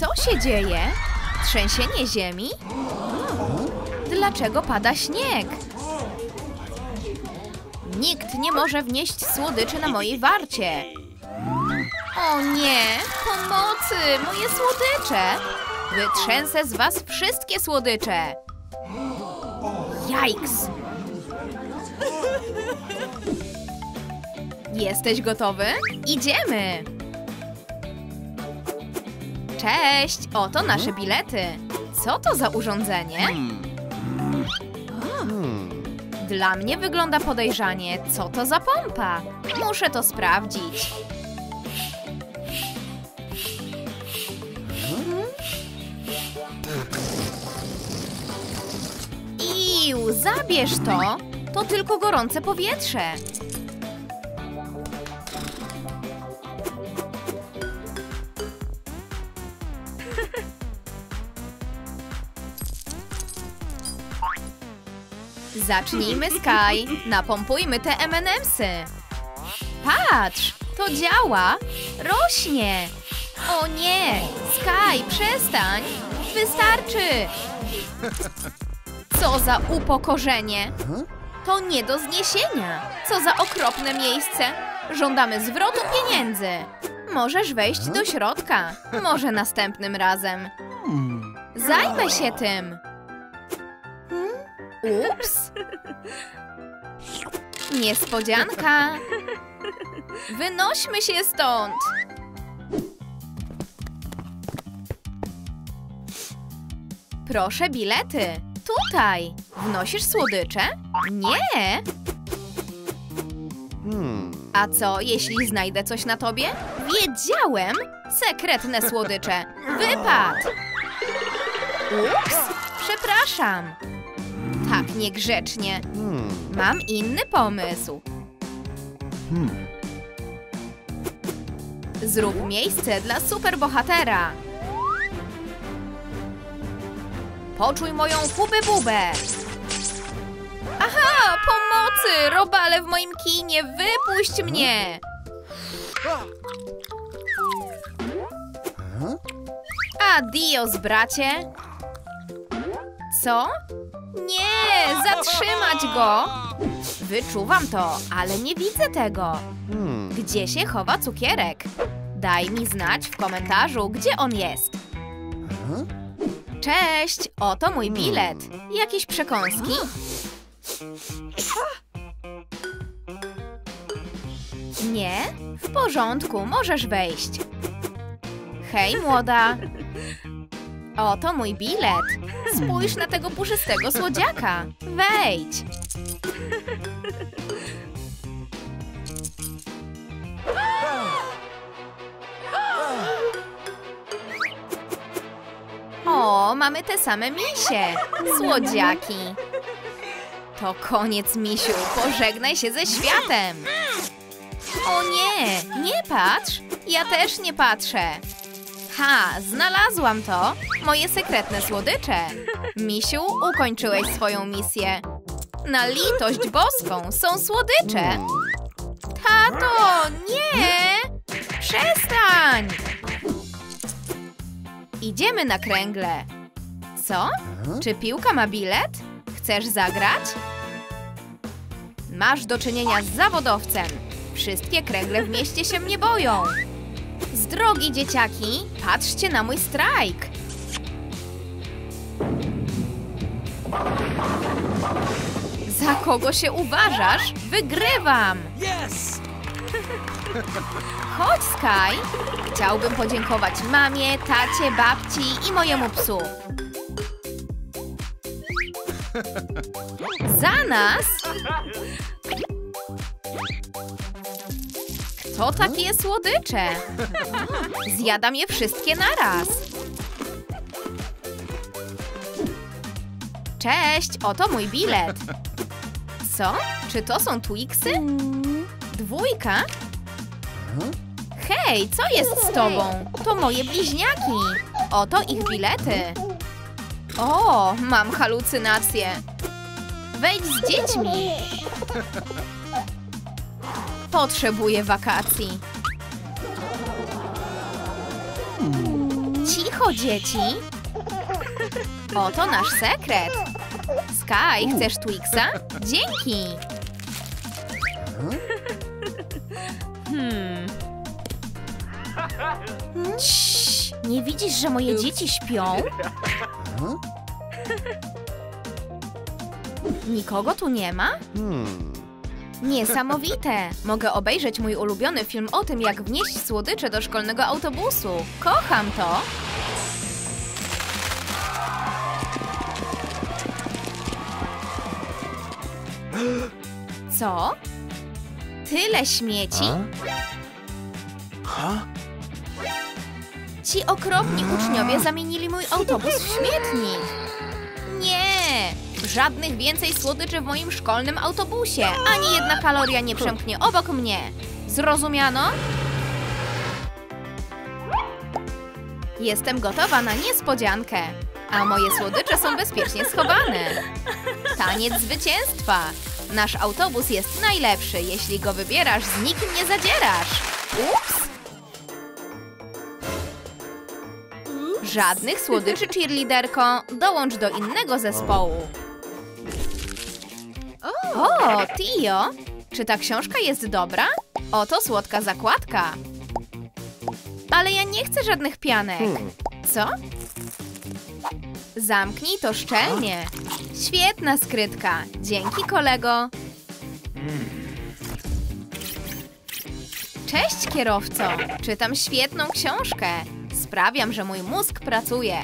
Co się dzieje? Trzęsienie ziemi? Dlaczego pada śnieg? Nikt nie może wnieść słodyczy na mojej warcie. O nie! Pomocy! Moje słodycze! Wytrzęsę z was wszystkie słodycze! Jajks! Jesteś gotowy? Idziemy! Cześć! Oto nasze bilety! Co to za urządzenie? Dla mnie wygląda podejrzanie. Co to za pompa? Muszę to sprawdzić. Iu, zabierz to! To tylko gorące powietrze. Zacznijmy, Sky. Napompujmy te M&M'sy. Patrz, to działa. Rośnie. O nie, Sky, przestań. Wystarczy. Co za upokorzenie. To nie do zniesienia. Co za okropne miejsce. Żądamy zwrotu pieniędzy. Możesz wejść do środka. Może następnym razem. Zajmę się tym. Ups! Niespodzianka! Wynośmy się stąd! Proszę bilety! Tutaj! Wnosisz słodycze? Nie! A co, jeśli znajdę coś na tobie? Wiedziałem! Sekretne słodycze! Wypad! Ups! Przepraszam! Tak niegrzecznie. Mam inny pomysł. Zrób miejsce dla superbohatera. Poczuj moją hubę-bubę. Aha, pomocy! Robale w moim kinie, wypuść mnie! Adios, bracie. Co? Nie! Zatrzymać go! Wyczuwam to, ale nie widzę tego. Gdzie się chowa cukierek? Daj mi znać w komentarzu, gdzie on jest. Cześć! Oto mój bilet. Jakieś przekąski? Nie? W porządku, możesz wejść. Hej, młoda! Oto mój bilet. Spójrz na tego puszystego słodziaka. Wejdź. O, mamy te same misie. Słodziaki. To koniec, misiu. Pożegnaj się ze światem. O nie, nie patrz. Ja też nie patrzę. Ha, znalazłam to! Moje sekretne słodycze! Misiu, ukończyłeś swoją misję. Na litość boską, są słodycze! Tato, nie! Przestań! Idziemy na kręgle. Co? Czy piłka ma bilet? Chcesz zagrać? Masz do czynienia z zawodowcem. Wszystkie kręgle w mieście się mnie boją. Z drogi, dzieciaki! Patrzcie na mój strajk! Za kogo się uważasz? Wygrywam! Yes! Chodź, Sky! Chciałbym podziękować mamie, tacie, babci i mojemu psu. Za nas! To takie słodycze. Zjadam je wszystkie naraz. Cześć, oto mój bilet. Co? Czy to są Twixy? Dwójka? Hej, co jest z tobą? To moje bliźniaki. Oto ich bilety. O, mam halucynację. Wejdź z dziećmi. Potrzebuję wakacji. Cicho! Cicho, dzieci! Oto nasz sekret! Sky, chcesz Twixa? Dzięki! Ciii, nie widzisz, że moje dzieci śpią? Nikogo tu nie ma? Niesamowite! Mogę obejrzeć mój ulubiony film o tym, jak wnieść słodycze do szkolnego autobusu. Kocham to! Co? Tyle śmieci? Ci okropni uczniowie zamienili mój autobus w śmietnik. Nie! Żadnych więcej słodyczy w moim szkolnym autobusie. Ani jedna kaloria nie przemknie obok mnie. Zrozumiano? Jestem gotowa na niespodziankę. A moje słodycze są bezpiecznie schowane. Taniec zwycięstwa. Nasz autobus jest najlepszy. Jeśli go wybierasz, z nikim nie zadzierasz. Ups! Żadnych słodyczy, cheerleaderko. Dołącz do innego zespołu. O, Tio! Czy ta książka jest dobra? Oto słodka zakładka. Ale ja nie chcę żadnych pianek. Co? Zamknij to szczelnie. Świetna skrytka. Dzięki, kolego. Cześć, kierowco. Czytam świetną książkę. Sprawiam, że mój mózg pracuje.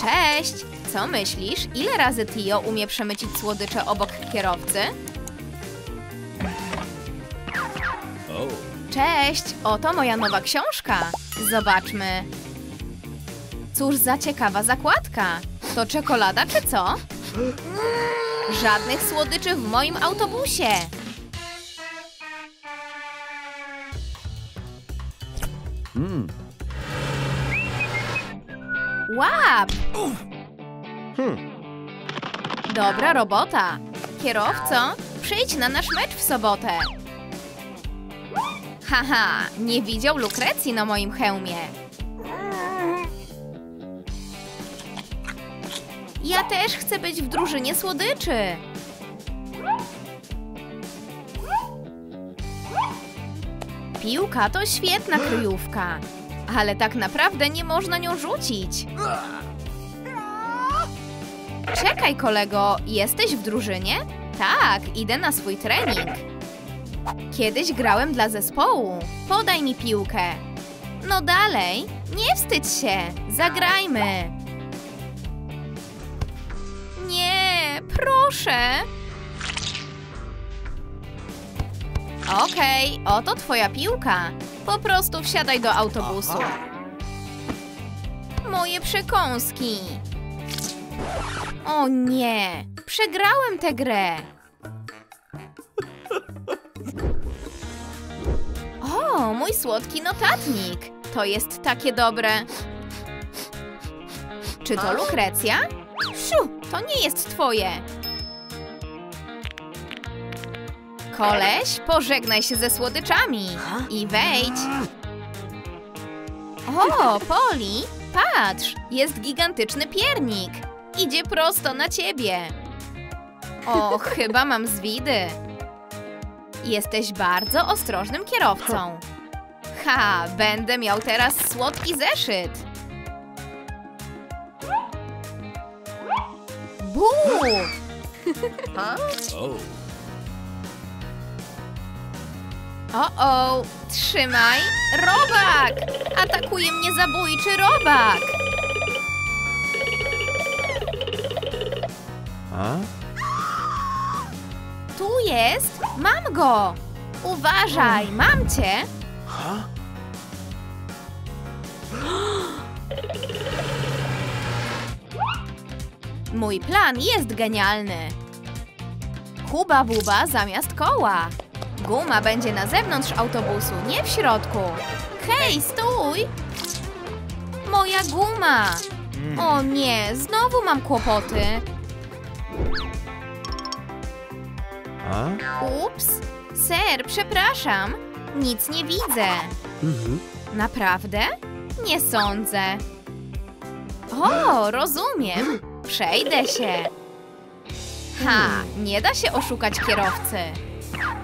Cześć! Co myślisz? Ile razy Tio umie przemycić słodycze obok kierowcy? Cześć! Oto moja nowa książka. Zobaczmy. Cóż za ciekawa zakładka. To czekolada czy co? Żadnych słodyczy w moim autobusie. Łap! Dobra robota. Kierowco, przyjdź na nasz mecz w sobotę. Haha, nie widział Lukrecji na moim hełmie. Ja też chcę być w drużynie słodyczy. Piłka to świetna kryjówka, ale tak naprawdę nie można nią rzucić. Czekaj, kolego, jesteś w drużynie? Tak, idę na swój trening. Kiedyś grałem dla zespołu. Podaj mi piłkę. No dalej, nie wstydź się. Zagrajmy. Nie, proszę. Okej, oto twoja piłka. Po prostu wsiadaj do autobusu. Moje przekąski. O nie, przegrałem tę grę. O, mój słodki notatnik. To jest takie dobre. Czy to Lukrecja? Siu, to nie jest twoje. Koleś, pożegnaj się ze słodyczami. I wejdź. O, Poli, patrz, jest gigantyczny piernik. Idzie prosto na ciebie. O, chyba mam zwidy. Jesteś bardzo ostrożnym kierowcą. Ha, będę miał teraz słodki zeszyt. Buu! O-o, trzymaj! Robak! Atakuje mnie zabójczy robak! Tu jest! Mam go! Uważaj, mam cię! Mój plan jest genialny. Huba buba zamiast koła. Guma będzie na zewnątrz autobusu, nie w środku. Hej, stój! Moja guma! O nie, znowu mam kłopoty. Ups, Ser, przepraszam. Nic nie widzę. Naprawdę? Nie sądzę. O, rozumiem. Przejdę się. Ha, nie da się oszukać kierowcy.